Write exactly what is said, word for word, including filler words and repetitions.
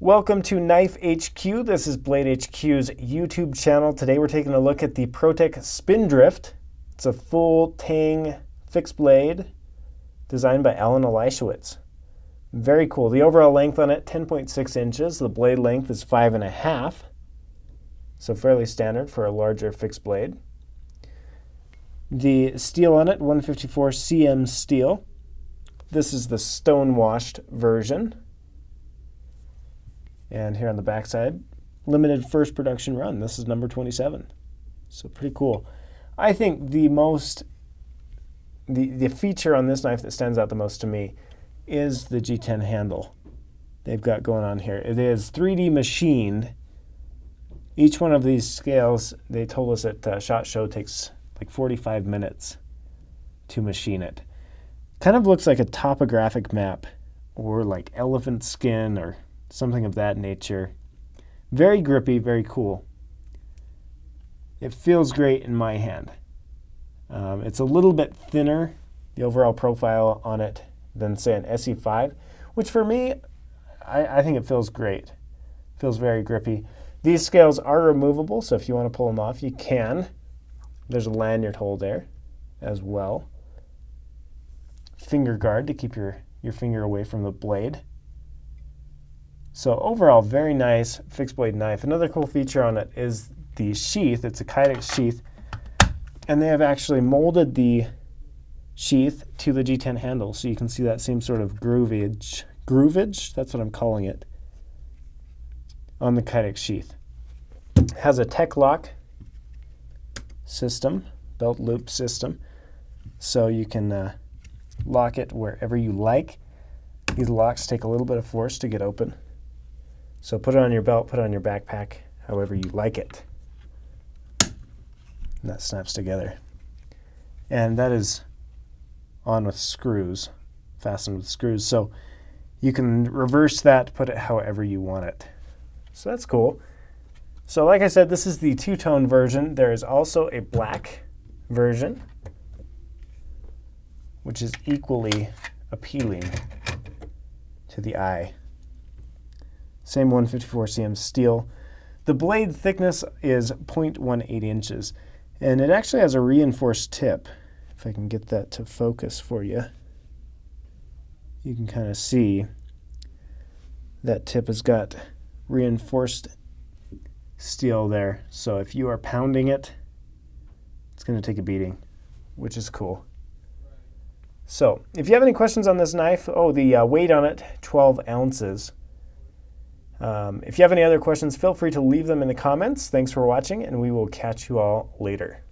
Welcome to Knife H Q. This is Blade H Q's YouTube channel. Today we're taking a look at the Protech Spindrift. It's a full tang fixed blade designed by Alan Elishewitz. Very cool. The overall length on it, ten point six inches. The blade length is five and a half. So fairly standard for a larger fixed blade. The steel on it, one fifty-four C M steel. This is the stone washed version. And here on the backside, limited first production run. This is number twenty-seven. So pretty cool. I think the most, the, the feature on this knife that stands out the most to me is the G ten handle they've got going on here. It is three D machined. Each one of these scales, they told us at uh, Shot Show, takes like forty-five minutes to machine it. Kind of looks like a topographic map or like elephant skin or something of that nature. Very grippy, very cool. It feels great in my hand. Um, it's a little bit thinner, the overall profile on it, than say an S E five, which for me, I, I think it feels great. Feels very grippy. These scales are removable, so if you want to pull them off, you can. There's a lanyard hole there as well. Finger guard to keep your, your finger away from the blade. So overall, very nice fixed blade knife. Another cool feature on it is the sheath. It's a Kydex sheath, and they have actually molded the sheath to the G ten handle, so you can see that same sort of groovage, groovage, that's what I'm calling it, on the Kydex sheath. It has a T E K-L O K system, belt loop system, so you can uh, lock it wherever you like. These locks take a little bit of force to get open. So put it on your belt, put it on your backpack, however you like it. And that snaps together. And that is on with screws, fastened with screws. So you can reverse that, put it however you want it. So that's cool. So like I said, this is the two-tone version. There is also a black version, which is equally appealing to the eye. Same one fifty-four C M steel. The blade thickness is zero point one eight inches, and it actually has a reinforced tip. If I can get that to focus for you, you can kind of see that tip has got reinforced steel there. So if you are pounding it, it's going to take a beating, which is cool. So if you have any questions on this knife, oh, the uh, weight on it, twelve ounces. Um, if you have any other questions, feel free to leave them in the comments. Thanks for watching, and we will catch you all later.